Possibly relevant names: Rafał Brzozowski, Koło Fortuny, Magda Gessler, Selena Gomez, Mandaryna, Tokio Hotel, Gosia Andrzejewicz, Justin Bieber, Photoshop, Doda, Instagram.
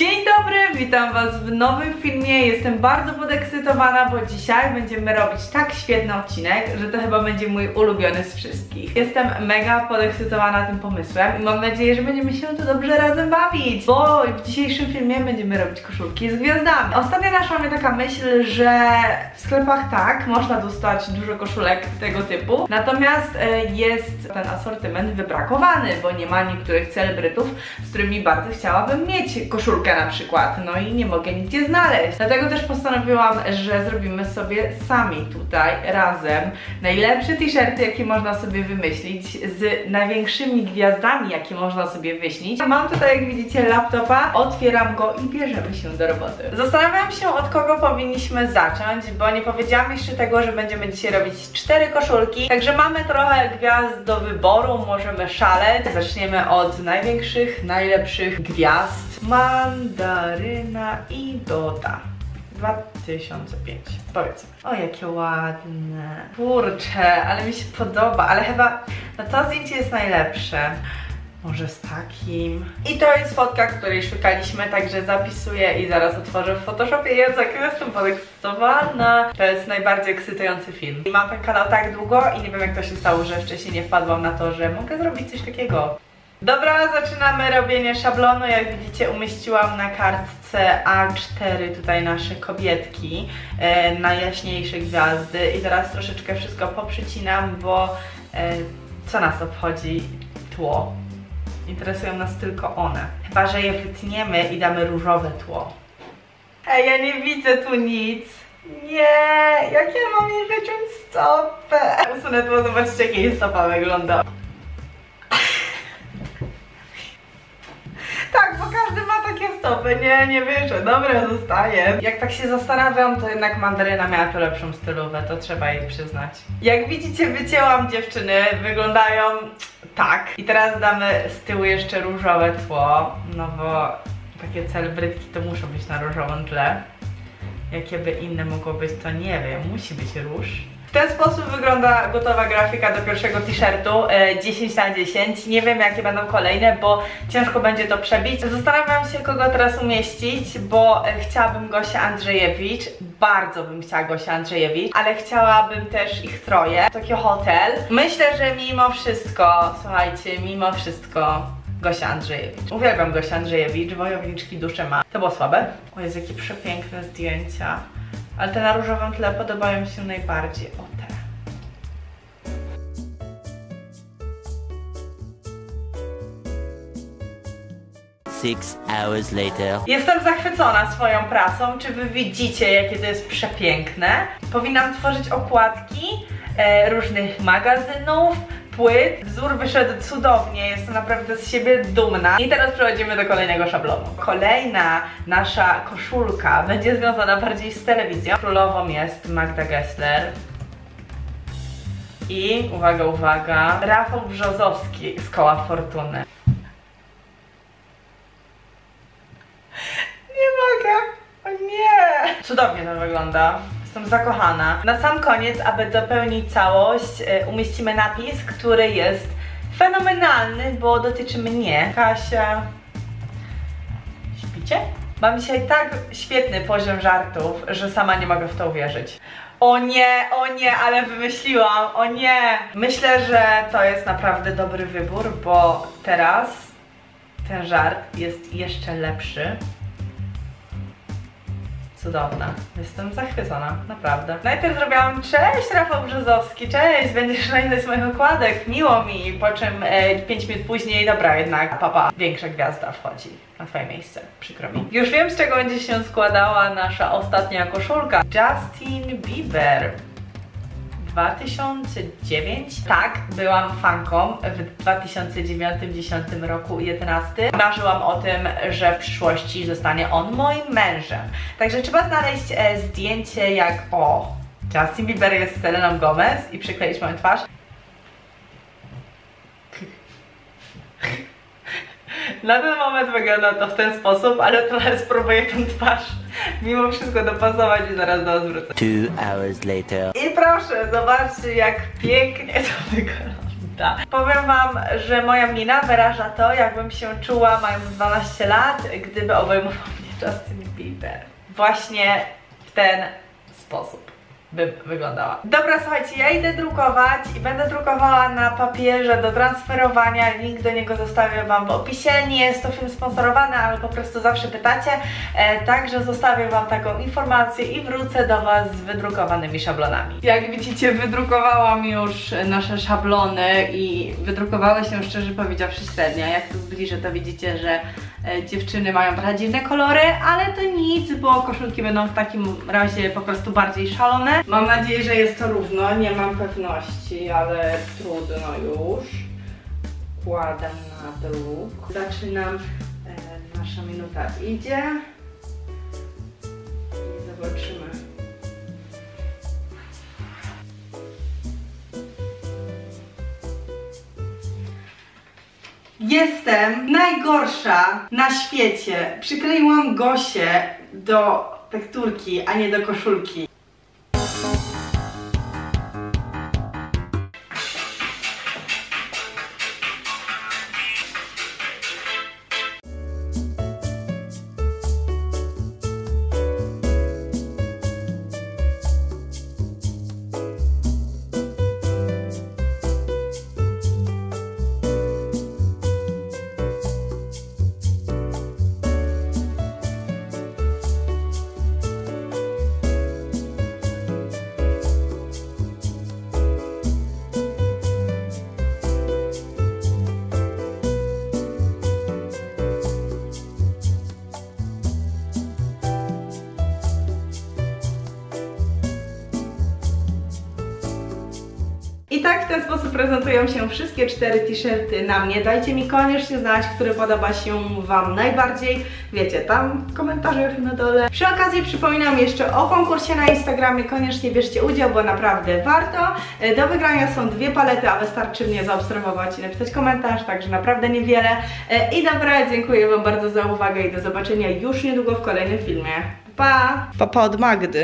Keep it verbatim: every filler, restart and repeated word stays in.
Dzień dobry, witam Was w nowym filmie. Jestem bardzo podekscytowana, bo dzisiaj będziemy robić tak świetny odcinek, że to chyba będzie mój ulubiony z wszystkich. Jestem mega podekscytowana tym pomysłem i mam nadzieję, że będziemy się tu dobrze razem bawić, bo w dzisiejszym filmie będziemy robić koszulki z gwiazdami. Ostatnio naszła mnie taka myśl, że w sklepach tak, można dostać dużo koszulek tego typu, natomiast jest ten asortyment wybrakowany, bo nie ma niektórych celebrytów, z którymi bardzo chciałabym mieć koszulkę na przykład, no i nie mogę nigdzie znaleźć. Dlatego też postanowiłam, że zrobimy sobie sami tutaj razem najlepsze t-shirty, jakie można sobie wymyślić, z największymi gwiazdami, jakie można sobie wyśnić. Mam tutaj, jak widzicie, laptopa, otwieram go i bierzemy się do roboty. Zastanawiam się, od kogo powinniśmy zacząć, bo nie powiedziałam jeszcze tego, że będziemy dzisiaj robić cztery koszulki, także mamy trochę gwiazd do wyboru, możemy szaleć. Zaczniemy od największych, najlepszych gwiazd. Mam Mandaryna i Doda dwa tysiące pięć. Powiedzmy. O, jakie ładne. Kurczę, ale mi się podoba. Ale chyba no to zdjęcie jest najlepsze. Może z takim. I to jest fotka, której szukaliśmy, także zapisuję i zaraz otworzę w Photoshopie. Ja za chwilę jestem podekscytowana. To jest najbardziej ekscytujący film. I mam ten kanał tak długo i nie wiem, jak to się stało, że wcześniej nie wpadłam na to, że mogę zrobić coś takiego. Dobra, zaczynamy robienie szablonu. Jak widzicie, umieściłam na kartce A cztery tutaj nasze kobietki, e, najjaśniejsze gwiazdy i teraz troszeczkę wszystko poprzycinam, bo e, co nas obchodzi tło? Interesują nas tylko one. Chyba że je wytniemy i damy różowe tło. Ej, ja nie widzę tu nic. Nie, jak ja mam jej wyciąć stopę? Usunę tło, zobaczcie, jak jej stopa wygląda. Stopy, nie, nie wierzę, dobra, zostaje. Jak tak się zastanawiam, to jednak Mandaryna miała tu lepszą stylówę, to trzeba jej przyznać. Jak widzicie, wycięłam dziewczyny, wyglądają tak. I teraz damy z tyłu jeszcze różowe tło, no bo takie celebrytki to muszą być na różowym tle. Jakie by inne mogło być, to nie wiem, musi być róż. W ten sposób wygląda gotowa grafika do pierwszego t-shirtu dziesięć na dziesięć. Nie wiem, jakie będą kolejne, bo ciężko będzie to przebić. Zastanawiam się, kogo teraz umieścić, bo chciałabym Gosię Andrzejewicz. Bardzo bym chciała Gosię Andrzejewicz, ale chciałabym też ich troje. Tokio Hotel. Myślę, że mimo wszystko, słuchajcie, mimo wszystko Gosia Andrzejewicz. Uwielbiam Gosię Andrzejewicz, wojowniczki duszę ma. To było słabe. O Jezu, jakie przepiękne zdjęcia. Ale te na różowym tle podobają mi się najbardziej. O, te. Six hours later. Jestem zachwycona swoją pracą. Czy wy widzicie, jakie to jest przepiękne? Powinnam tworzyć okładki e, różnych magazynów, płyt. Wzór wyszedł cudownie, jestem naprawdę z siebie dumna. I teraz przechodzimy do kolejnego szablonu. Kolejna nasza koszulka będzie związana bardziej z telewizją. Królową jest Magda Gessler. I uwaga, uwaga, Rafał Brzozowski z Koła Fortuny. Nie mogę, o nie! Cudownie to wygląda. Jestem zakochana. Na sam koniec, aby dopełnić całość, umieścimy napis, który jest fenomenalny, bo dotyczy mnie. Kasia... Śpicie? Mam dzisiaj tak świetny poziom żartów, że sama nie mogę w to uwierzyć. O nie, o nie, ale wymyśliłam, o nie! Myślę, że to jest naprawdę dobry wybór, bo teraz ten żart jest jeszcze lepszy. Cudowna. Jestem zachwycona, naprawdę. Najpierw zrobiłam cześć Rafał Brzozowski, cześć, będziesz najlepiej z moich okładek, miło mi, po czym pięć minut później, dobra jednak, papa, większa gwiazda wchodzi na twoje miejsce, przykro mi. Już wiem, z czego będzie się składała nasza ostatnia koszulka. Justin Bieber. dwa tysiące dziewięć. Tak, byłam fanką w dwa tysiące dziewiątym, dziesiątym roku i jedenastym. Marzyłam o tym, że w przyszłości zostanie on moim mężem. Także trzeba znaleźć zdjęcie jak o Justin Bieber jest z Seleną Gomez i przykleić moją twarz. Na ten moment wygląda to w ten sposób, ale trochę spróbuję tę twarz mimo wszystko dopasować i zaraz do odwrócę. Two hours later. I proszę, zobaczcie, jak pięknie to wygląda. prawda. Powiem wam, że moja mina wyraża to, jakbym się czuła mając dwanaście lat, gdyby obejmował mnie Justin Bieber. Właśnie w ten sposób bym wyglądała. Dobra, słuchajcie, ja idę drukować i będę drukowała na papierze do transferowania. Link do niego zostawię wam w opisie. Nie jest to film sponsorowany, ale po prostu zawsze pytacie. E, także zostawię wam taką informację i wrócę do was z wydrukowanymi szablonami. Jak widzicie, wydrukowałam już nasze szablony i wydrukowały się, szczerze powiedziawszy, średnio. Jak tu zbliżę, to widzicie, że dziewczyny mają trochę dziwne kolory, ale to nic, bo koszulki będą w takim razie po prostu bardziej szalone. Mam nadzieję, że jest to równo, nie mam pewności, ale trudno już. Kładam na druk. Zaczynam, e, nasza minuta idzie. I zobaczymy. Jestem najgorsza na świecie. Przykleiłam Gosię do tekturki, a nie do koszulki. I tak w ten sposób prezentują się wszystkie cztery t-shirty na mnie. Dajcie mi koniecznie znać, który podoba się wam najbardziej. Wiecie, tam w komentarzach na dole. Przy okazji przypominam jeszcze o konkursie na Instagramie. Koniecznie bierzcie udział, bo naprawdę warto. Do wygrania są dwie palety, a wystarczy mnie zaobserwować i napisać komentarz, także naprawdę niewiele. I dobra, dziękuję wam bardzo za uwagę i do zobaczenia już niedługo w kolejnym filmie. Pa! Pa, pa od Magdy.